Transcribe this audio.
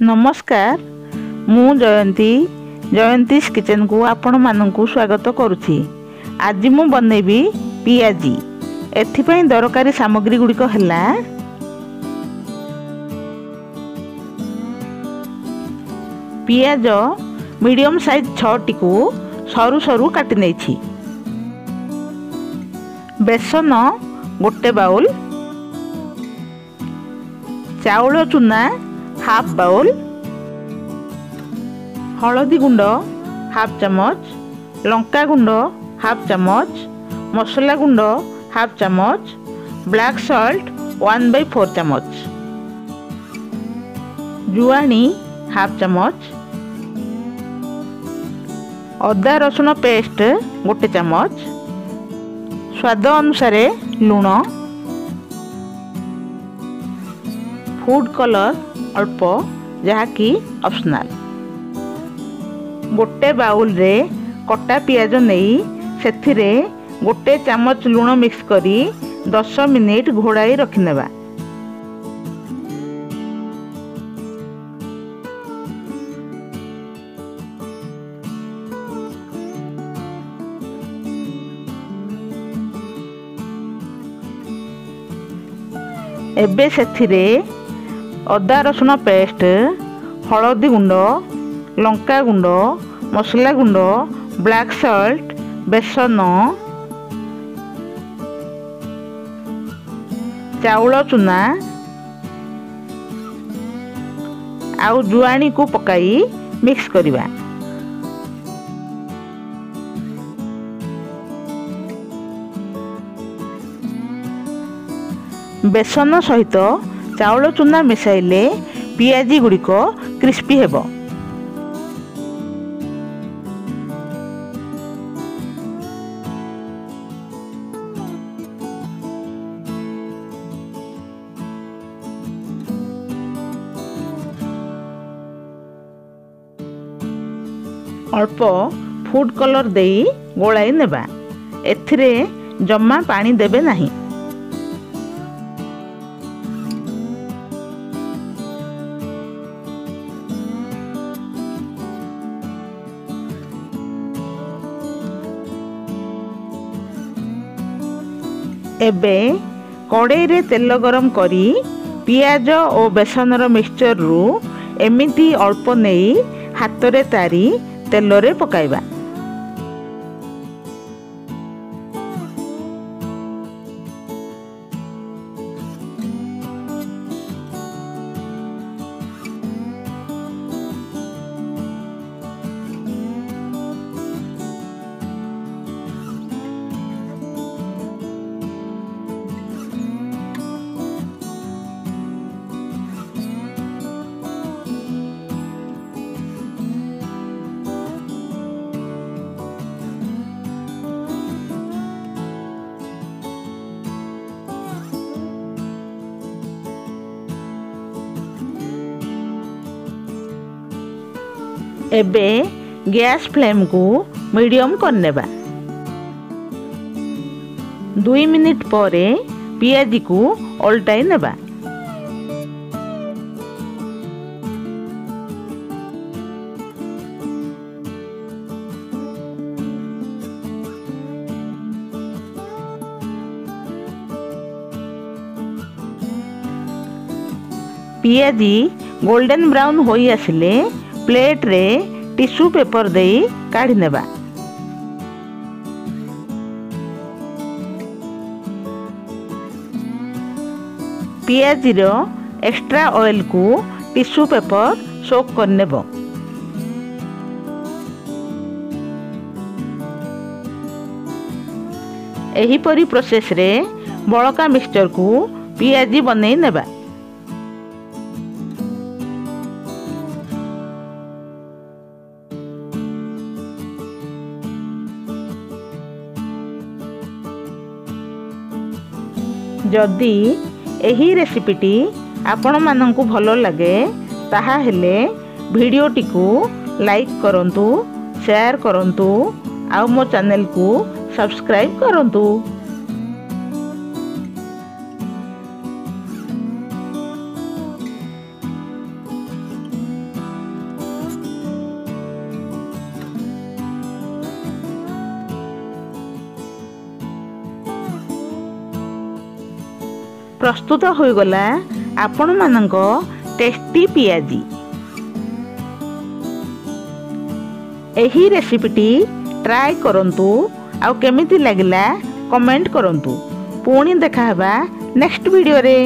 नमस्कार मु जयंती जयंतीस किचन को आपण मानक स्वागत करुछि। आज मु बनैबी पियाजी। एथिपई दरकारी सामग्री गुड़िक हला पियाज मीडियम साइज 6 टिकु सरु सरु काटि नैछि। बेसन गोटे बाउल, चाउल चूना हाफ बाउल, हलदी गुंड हाफ चमच, लंका गुंड हाफ चमच, मसला गुंड हाफ चमच, ब्लैक सॉल्ट 1/4 चमच, जुआनी हाफ चमच, अदा रसुण पेस्ट गोटे चमच, स्वाद अनुसार लुण, फूड कलर अल्प जहाँकि ऑप्शनल। गोटे बाउल रे कटा पियाज नहीं से गोटे चमच लुण मिक्स करी 10 मिनिट घोड़ाई रखिनेबा। एबे सेथिरे अदा रसुण पेस्ट, हलदी गुंड, लंका गुंड, मसला गुंड, ब्लैक सॉल्ट, बेसन, चाउल चूना आउ जुआनी को पकाई मिक्स करिबा। बेसन सहित चाउल चूना मिसाइले पियाजी गुड़िक क्रिस्पी हेबो। अल्प फूड कलर दे गोलाई नेबा। एथिरे जम्मा पानी देबे नहीं। एबे कड़ाई रे तेल गरम करी पियाज और बेसन रो मिक्सचर रु एमिति अल्प नहीं हाथ रे तारी तेल रे पकाइबा। एबे गैस फ्लेम को मीडियम करनेबा। 2 मिनिट पर पियाजी को उल्टाई नेबा। पियाजी गोल्डन ब्राउन होई आसिले प्लेट रे टिश्यू पेपर दे काढ़ी नेबा। पियाजी रो एक्स्ट्रा ऑयल को टिश्यू पेपर सोक करनेबो। एही परी प्रोसेस रे बड़का मिक्सचर को पियाजी बने नेबा। जदि एही रेसिपीटी आपण मानंकु भलो लगे ताहा हेले भिडियोटी को लाइक करंतु, शेयर करंतु, आउ मो चैनल को सब्सक्राइब करंतु। प्रस्तुत हो गला आपण मानंको टेस्टी पियाजी। एही रेसिपीटी ट्राय करंतु आ केमिति लागिला कमेंट करंतु। पुणी देखा नेक्स्ट वीडियो रे।